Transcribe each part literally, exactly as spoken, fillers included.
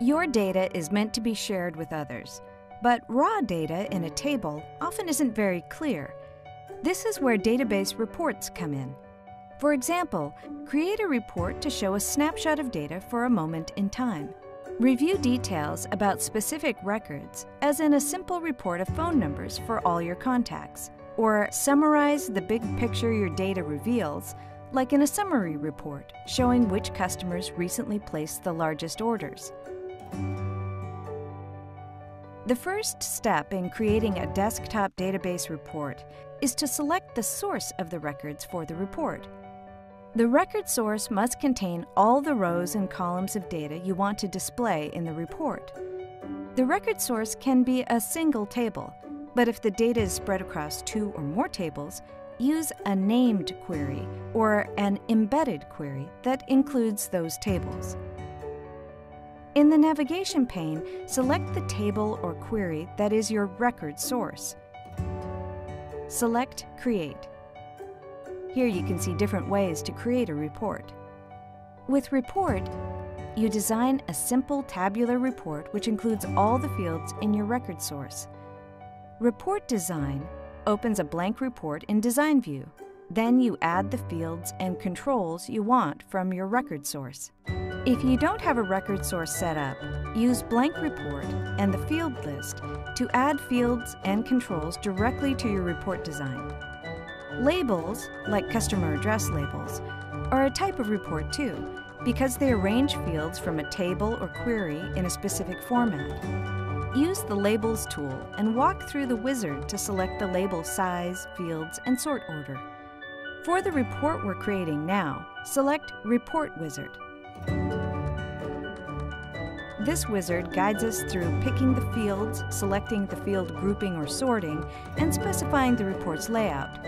Your data is meant to be shared with others, but raw data in a table often isn't very clear. This is where database reports come in. For example, create a report to show a snapshot of data for a moment in time. Review details about specific records, as in a simple report of phone numbers for all your contacts, or summarize the big picture your data reveals, like in a summary report showing which customers recently placed the largest orders. The first step in creating a desktop database report is to select the source of the records for the report. The record source must contain all the rows and columns of data you want to display in the report. The record source can be a single table, but if the data is spread across two or more tables, use a named query or an embedded query that includes those tables. In the navigation pane, select the table or query that is your record source. Select Create. Here you can see different ways to create a report. With Report, you design a simple tabular report which includes all the fields in your record source. Report Design opens a blank report in Design View. Then you add the fields and controls you want from your record source. If you don't have a record source set up, use Blank Report and the Field List to add fields and controls directly to your report design. Labels, like customer address labels, are a type of report too, because they arrange fields from a table or query in a specific format. Use the Labels tool and walk through the wizard to select the label size, fields, and sort order. For the report we're creating now, select Report Wizard. This wizard guides us through picking the fields, selecting the field grouping or sorting, and specifying the report's layout.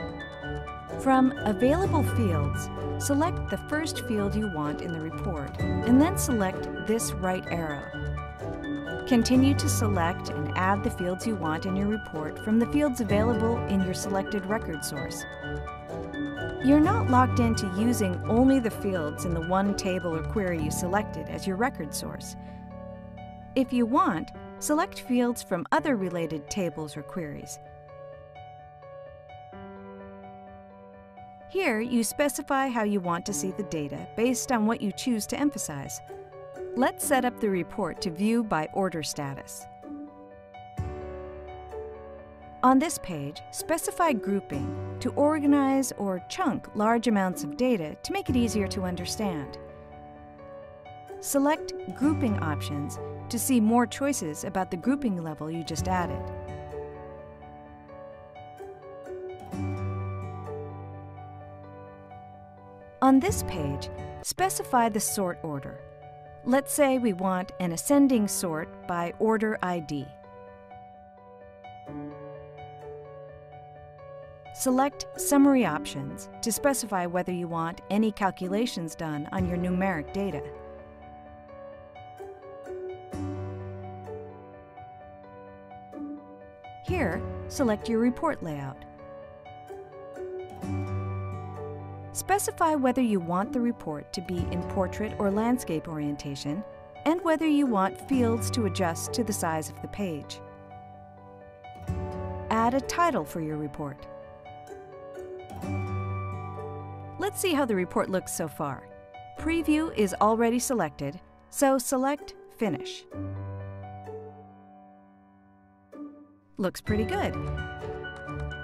From Available Fields, select the first field you want in the report, and then select this right arrow. Continue to select and add the fields you want in your report from the fields available in your selected record source. You're not locked into using only the fields in the one table or query you selected as your record source. If you want, select fields from other related tables or queries. Here, you specify how you want to see the data based on what you choose to emphasize. Let's set up the report to view by order status. On this page, specify grouping to organize or chunk large amounts of data to make it easier to understand. Select Grouping Options to see more choices about the grouping level you just added. On this page, specify the sort order. Let's say we want an ascending sort by order I D. Select Summary Options to specify whether you want any calculations done on your numeric data. Here, select your report layout. Specify whether you want the report to be in portrait or landscape orientation, and whether you want fields to adjust to the size of the page. Add a title for your report. Let's see how the report looks so far. Preview is already selected, so select Finish. Looks pretty good.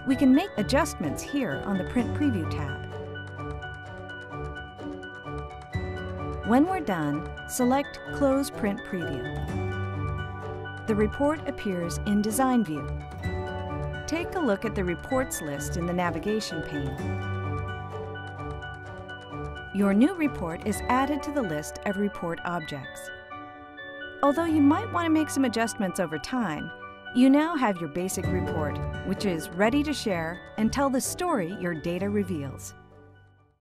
We can make adjustments here on the Print Preview tab. When we're done, select Close Print Preview. The report appears in Design View. Take a look at the reports list in the navigation pane. Your new report is added to the list of report objects. Although you might want to make some adjustments over time, you now have your basic report, which is ready to share and tell the story your data reveals.